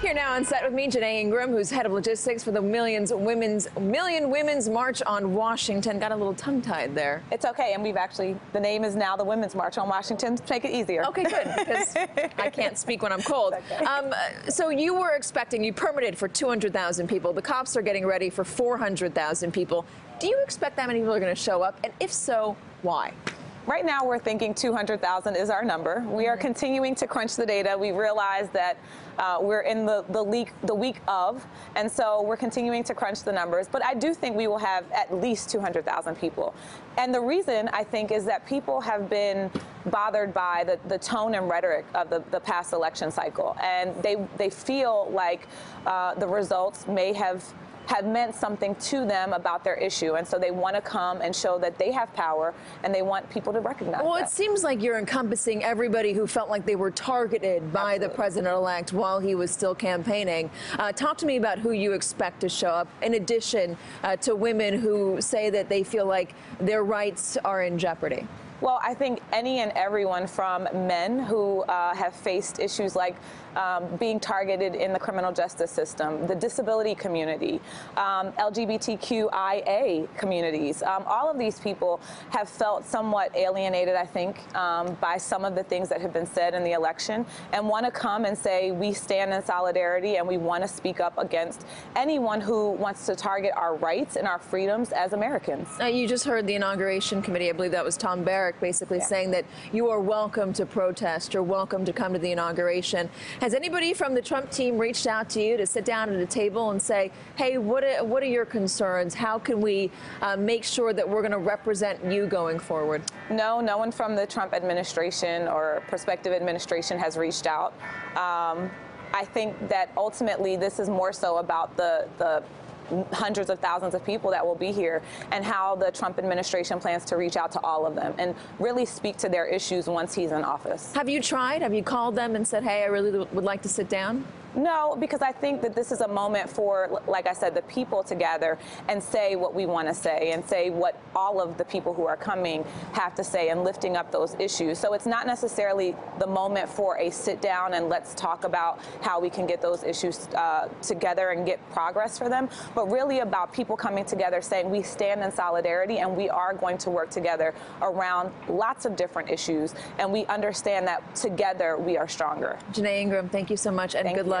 Here now on set with me, Janaye Ingram, who's head of logistics for the Million Women's March on Washington. Got a little tongue-tied there. It's okay, and we've actually, the name is now the Women's March on Washington, to make it easier. Okay, good, because I can't speak when I'm cold. Okay. So you were expecting, you permitted for 200,000 people. The cops are getting ready for 400,000 people. Do you expect that many people are going to show up? And if so, why? Right now, we're thinking 200,000 is our number. We are continuing to crunch the data. We realize that we're in the week of, and so we're continuing to crunch the numbers. But I do think we will have at least 200,000 people. And the reason, I think, is that people have been bothered by the tone and rhetoric of the past election cycle. And they feel like the results may have meant something to them about their issue, and so they want to come and show that they have power, and they want people to recognize that. Well, it seems like you're encompassing everybody who felt like they were targeted by the president-elect while he was still campaigning. Talk to me about who you expect to show up, in addition to women who say that they feel like their rights are in jeopardy. Well, I think any and everyone from men who have faced issues like being targeted in the criminal justice system, the disability community, LGBTQIA communities, all of these people have felt somewhat alienated, I think, by some of the things that have been said in the election, and want to come and say, we stand in solidarity and we want to speak up against anyone who wants to target our rights and our freedoms as Americans. You just heard the inauguration committee, I believe that was Tom Barrett, basically saying that you are welcome to protest, you're welcome to come to the inauguration. Has anybody from the Trump team reached out to you to sit down at a table and say, hey, what are your concerns? How can we make sure that we're going to represent you going forward? No, no one from the Trump administration or prospective administration has reached out. I think that ultimately this is more so about the hundreds of thousands of people that will be here and how the Trump administration plans to reach out to all of them and really speak to their issues once he's in office. Have you tried? Have you called them and said, hey, I really would like to sit down? No, because I think that this is a moment for, like I said, the people to gather and say what we want to say and say what all of the people who are coming have to say and lifting up those issues. So it's not necessarily the moment for a sit down and let's talk about how we can get those issues together and get progress for them, but really about people coming together saying we stand in solidarity and we are going to work together around lots of different issues, and we understand that together we are stronger. Janaye Ingram, thank you so much, and good luck